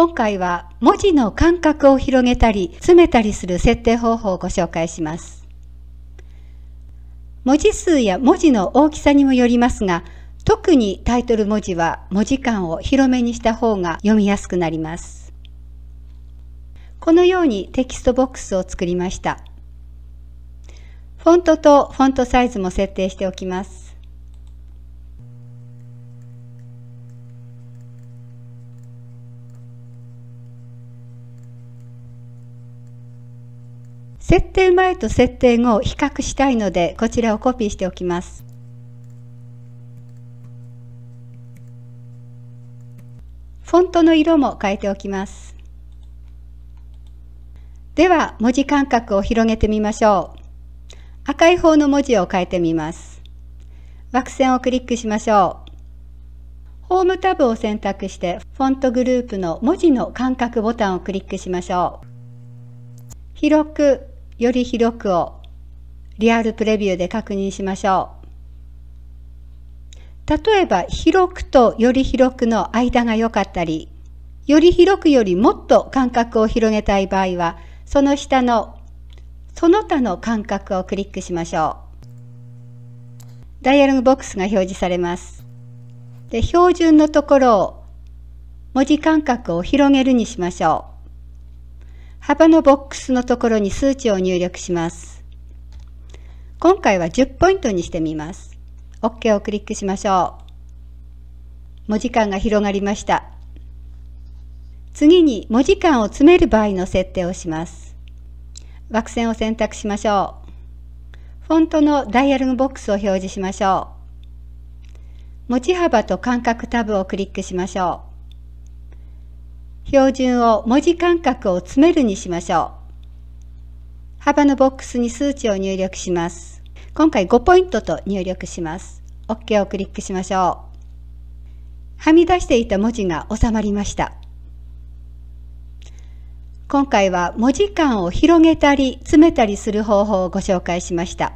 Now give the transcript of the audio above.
今回は文字の間隔を広げたり詰めたりする設定方法をご紹介します。文字数や文字の大きさにもよりますが、特にタイトル文字は文字間を広めにした方が読みやすくなります。このようにテキストボックスを作りました。フォントとフォントサイズも設定しておきます。設定前と設定後を比較したいので、こちらをコピーしておきます。フォントの色も変えておきます。では、文字間隔を広げてみましょう。赤い方の文字を変えてみます。枠線をクリックしましょう。ホームタブを選択して、フォントグループの文字の間隔ボタンをクリックしましょう。広く、より広くをリアルプレビューで確認しましょう。例えば、広くとより広くの間が良かったり、より広くよりもっと間隔を広げたい場合は、その下のその他の間隔をクリックしましょう。ダイアログボックスが表示されます。で、標準のところを文字間隔を広げるにしましょう。幅のボックスのところに数値を入力します。今回は10ポイントにしてみます。OK をクリックしましょう。文字間が広がりました。次に文字間を詰める場合の設定をします。枠線を選択しましょう。フォントのダイアログボックスを表示しましょう。文字幅と間隔タブをクリックしましょう。標準を文字間隔を詰めるにしましょう。幅のボックスに数値を入力します。今回5ポイントと入力します。OK をクリックしましょう。はみ出していた文字が収まりました。今回は文字間を広げたり詰めたりする方法をご紹介しました。